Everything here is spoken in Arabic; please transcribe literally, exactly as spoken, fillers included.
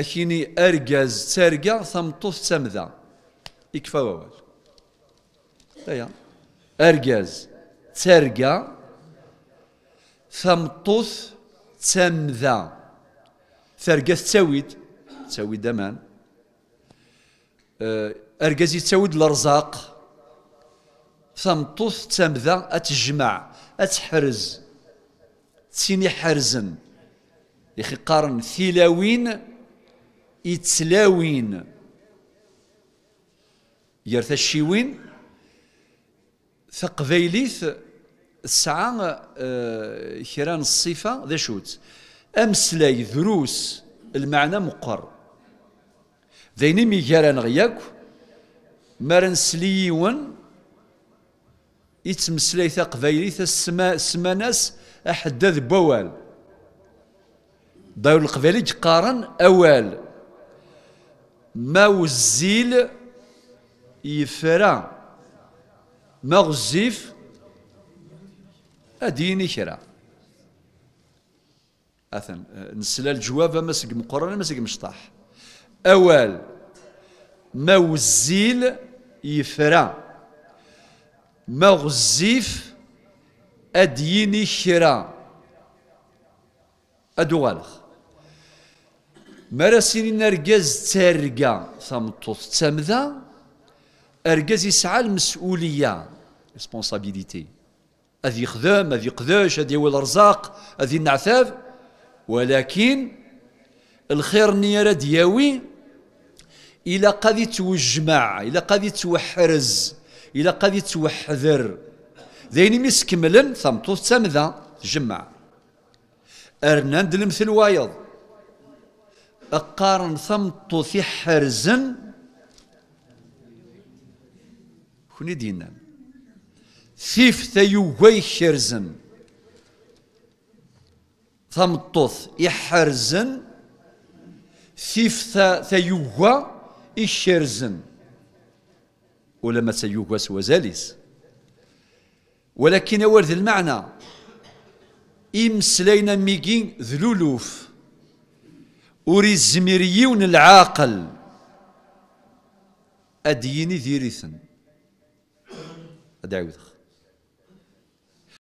أكيني أرجاز ترجع ثمطوث سمذا يكفى ووال أيا أرجاز ترجع ثمطوث سمذا ترجع تسويد تسويد دمان أرجاز يتسويد الأرزاق ثمطوث تمذا أتجمع أتحرز تسيني حرزن يخي قارن ثلاوين يتسلاوين يرثى الشيوين ثقبيليث الساعة أه كيران الصفة ذا شوت أمسلاي دروس المعنى مقر ذيني مي كيران غياك مارنسليون يتمسلاي ثقبيليث السما السماناس أحدث بوال داول القبالي قارن أوال ما وزيل يفرا ما غزيف أديني كرا أثن نسلا الجواب مسك مقرن مسك مشطاح أوال ما وزيل يفرا ما غزيف أديني كرا أدوغالخ مراسيني نرجز ترجع ثمطوث تمذا أرجز يسعى المسؤولية ريسبونسابيليتي أذي يخدم أذي يقداش أذي يولي الأرزاق أذي النعثاف ولكن الخير نيرة دياوي إلى قد يتوجمع إلى قد يتوحرز إلى قد يتوحذر ذيني مسكملن ثمطوث تمذا تجمع أرناند المثل وايض أقارن ثمطو في حرزن كوني دينا ثيف ثيوي حرزن ثمطوث يحرزن ثيف ثيوي يحرزن ولما ثيوي سوى زاليس ولكن أورد المعنى إمسلينا ميجين ذلولوف وري الزميريون العاقل أديني ذيريثن أدعوذ